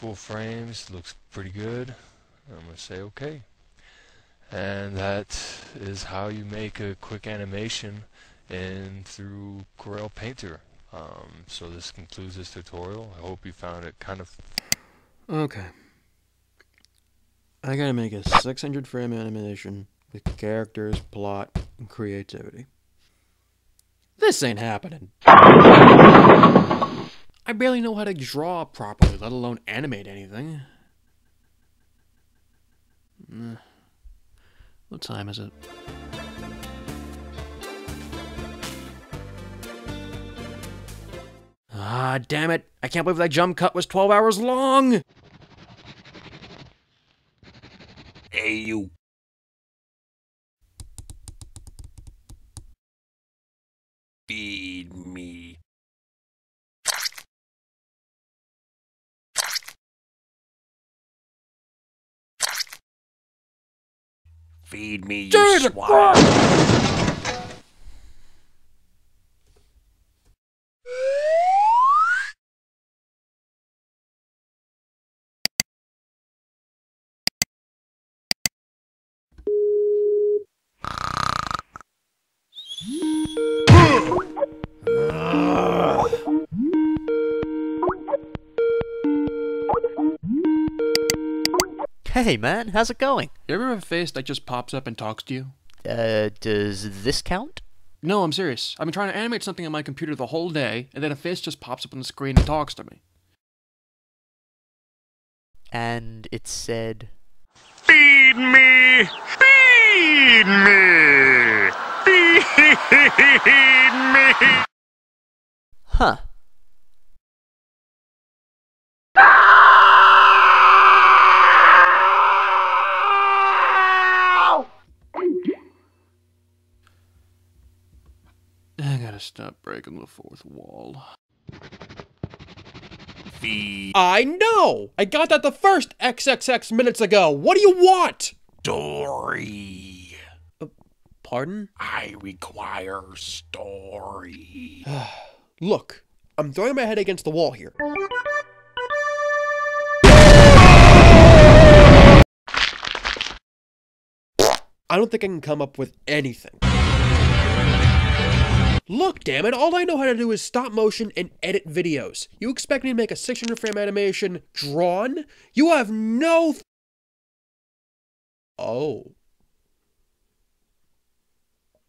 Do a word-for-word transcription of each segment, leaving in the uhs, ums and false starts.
full frames, looks pretty good. I'm going to say OK. And that is how you make a quick animation in through Corel Painter. Um, so this concludes this tutorial. I hope you found it kind of... Okay. I gotta make a six hundred frame animation with characters, plot, and creativity. This ain't happening. I barely know how to draw properly, let alone animate anything. What time is it? Ah, damn it! I can't believe that jump cut was twelve hours long! Hey, you. Feed me. Feed me, you Jesus swine. Christ. Hey man, how's it going? You ever have a face that just pops up and talks to you? Uh, does this count? No, I'm serious. I've been trying to animate something on my computer the whole day, and then a face just pops up on the screen and talks to me. And it said... Feed me! Feed me! Feed me! Huh. Stop breaking the fourth wall. Feed. I know! I got that the first XXX minutes ago! What do you want? Story. Uh, pardon? I require story. Look, I'm throwing my head against the wall here. I don't think I can come up with anything. Look, damn it! All I know how to do is stop motion and edit videos. You expect me to make a six hundred frame animation drawn? You have no. Th oh.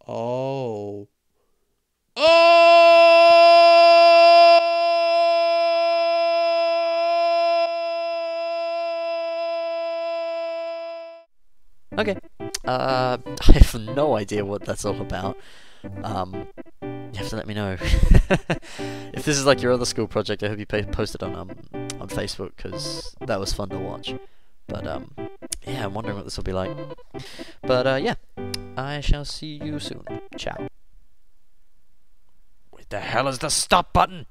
Oh. Oh. Okay. Uh, I have no idea what that's all about. Um. You have to let me know. If this is like your other school project, I hope you post it on um on Facebook, because that was fun to watch. But um yeah, I'm wondering what this will be like. But uh yeah, I shall see you soon. Ciao. Where the hell is the stop button?